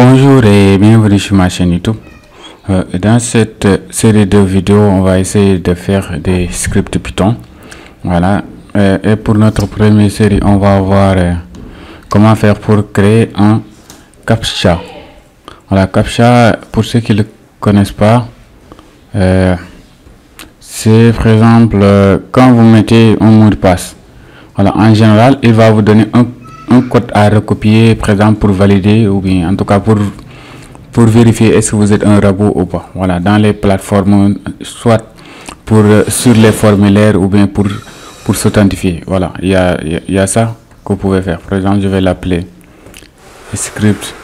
Bonjour et bienvenue sur ma chaîne YouTube. Dans cette série de vidéos, on va essayer de faire des scripts Python. Voilà. Et pour notre première série, on va voir comment faire pour créer un CAPTCHA. Voilà, CAPTCHA, pour ceux qui ne le connaissent pas, c'est par exemple quand vous mettez un mot de passe. Voilà, en général, il va vous donner un code à recopier, par exemple pour valider ou bien en tout cas pour vérifier est-ce que vous êtes un robot ou pas. Voilà, dans les plateformes, soit pour sur les formulaires ou bien pour s'authentifier. Voilà, il y a ça que vous pouvez faire. Par exemple, je vais l'appeler script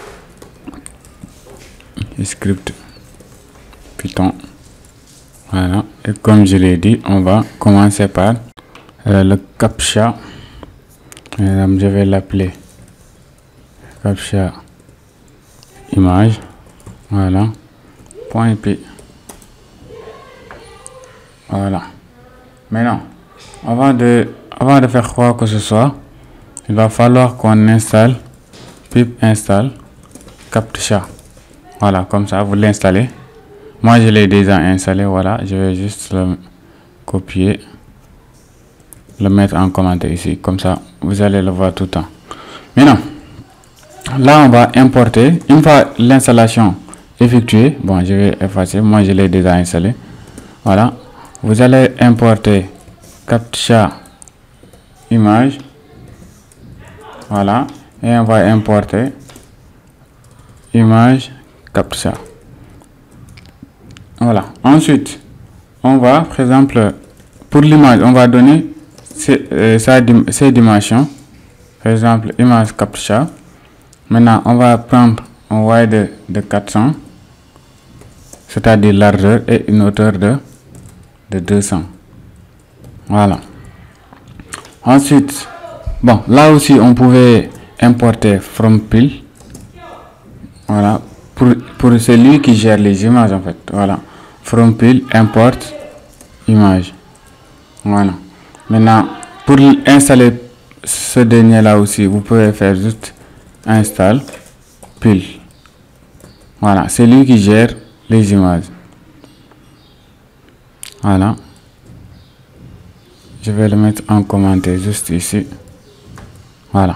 Python. Voilà, et comme je l'ai dit, on va commencer par le CAPTCHA. Je vais l'appeler CAPTCHA image, voilà, point .py. Voilà, maintenant avant de faire quoi que ce soit, il va falloir qu'on installe pip install CAPTCHA. Voilà, comme ça vous l'installez. Moi je l'ai déjà installé. Voilà, je vais juste le copier, le mettre en commentaire ici, comme ça vous allez le voir tout le temps. Maintenant là on va importer. Une fois l'installation effectuée, bon, je vais effacer, moi je l'ai déjà installé. Voilà, vous allez importer CAPTCHA image, voilà, et on va importer image CAPTCHA. Voilà, ensuite on va, par exemple, pour l'image, on va donner ces dimensions, par exemple image CAPTCHA. Maintenant on va prendre un wide de 400, c'est à dire largeur, et une hauteur de 200. Voilà, ensuite, bon, là aussi on pouvait importer from PIL. Voilà, pour celui qui gère les images en fait. Voilà, from PIL import image. Voilà, maintenant pour installer ce dernier là aussi, vous pouvez faire juste install PIL. Voilà, c'est lui qui gère les images. Voilà, je vais le mettre en commentaire juste ici. Voilà,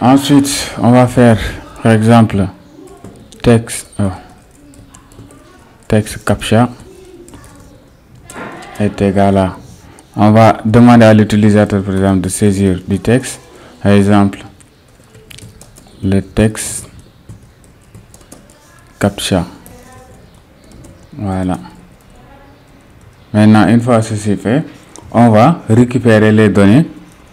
ensuite on va faire, par exemple, texte CAPTCHA est égal à, on va demander à l'utilisateur, par exemple, de saisir du texte. Par exemple, le texte CAPTCHA. Voilà, maintenant une fois ceci fait, on va récupérer les données.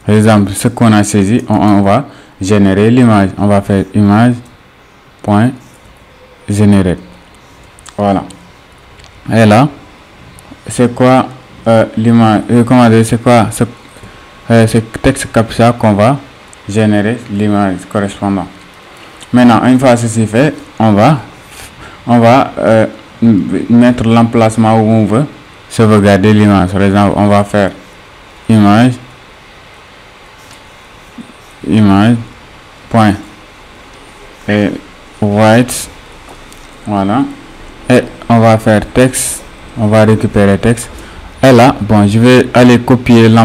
Par exemple, ce qu'on a saisi, on va générer l'image. On va faire image.generate. Voilà, et là c'est quoi l'image, comment dire, c'est quoi ce texte CAPTCHA qu'on va générer l'image correspondante. Maintenant une fois ceci fait, on va mettre l'emplacement où on veut sauvegarder l'image. Par exemple, on va faire image point et white. Voilà, et on va faire texte, on va récupérer texte. Et là, bon, je vais aller copier le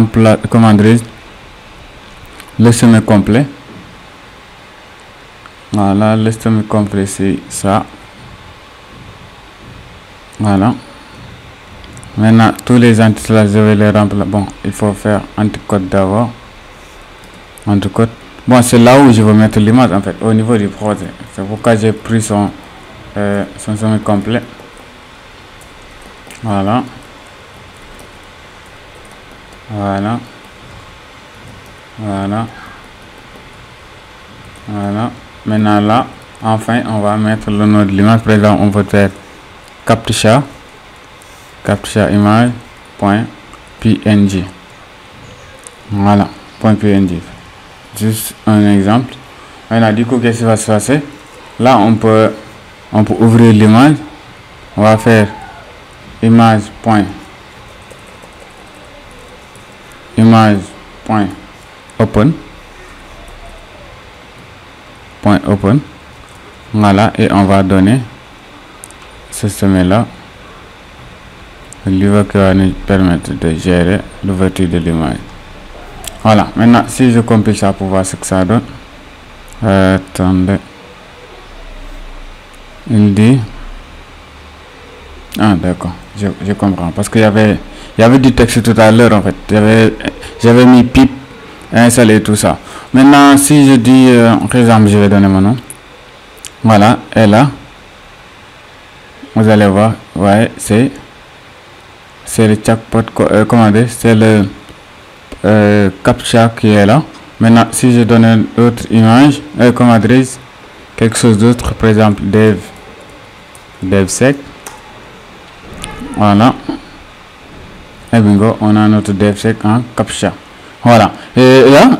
sommet complet. Voilà, le sommet complet, c'est ça. Voilà, maintenant tous les anticodes, je vais les remplacer. Bon, il faut faire anticode d'abord, anticode. Bon, c'est là où je veux mettre l'image en fait, au niveau du projet. C'est pourquoi j'ai pris son sommet complet. Voilà, voilà, voilà, voilà. Maintenant là, enfin, on va mettre le nom de l'image. Par exemple, on va faire CAPTCHA image point png. Voilà, point png, juste un exemple. Voilà, du coup, qu'est-ce qui va se passer là? On peut ouvrir l'image. On va faire image point open. .open. Voilà, et on va donner ce sommet là. L'ouverture qui va nous permettre de gérer l'ouverture de l'image. Voilà, maintenant si je compile ça pour voir ce que ça donne. Attendez. Il dit. Ah d'accord, je comprends. Parce qu'il y avait du texte tout à l'heure en fait. J'avais mis pip et installé tout ça. Maintenant si je dis, par exemple, je vais donner mon nom. Voilà, et là, vous allez voir, ouais, c'est le checkpoint commandé, c'est le CAPTCHA qui est là. Maintenant, si je donne une autre image, comme adresse, quelque chose d'autre, par exemple, devsec. Voilà. Et bingo, on a notre devsec en CAPTCHA. Voilà. Et là,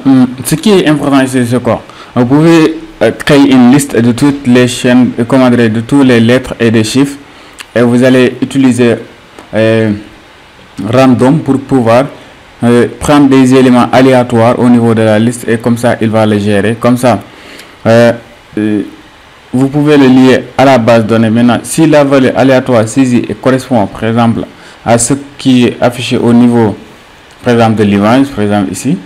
ce qui est important ici, c'est quoi? Vous pouvez créer une liste de toutes les chaînes, comme adresse, de toutes les lettres et des chiffres. Et vous allez utiliser random pour pouvoir prendre des éléments aléatoires au niveau de la liste et comme ça il va les gérer comme ça. Vous pouvez le lier à la base donnée. Maintenant si la valeur aléatoire saisie correspond par exemple à ce qui est affiché au niveau par exemple de l'image, par exemple ici,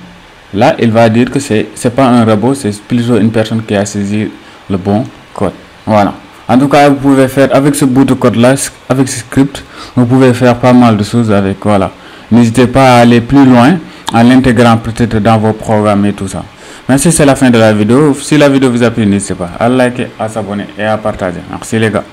là il va dire que c'est pas un robot, c'est plutôt une personne qui a saisi le bon code. Voilà. En tout cas, vous pouvez faire avec ce bout de code là, avec ce script, vous pouvez faire pas mal de choses avec. Voilà. N'hésitez pas à aller plus loin en l'intégrant peut-être dans vos programmes et tout ça. Merci, c'est la fin de la vidéo. Si la vidéo vous a plu, n'hésitez pas à liker, à s'abonner et à partager. Merci les gars.